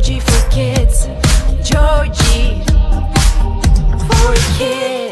Georgie for kids. Georgie for kids.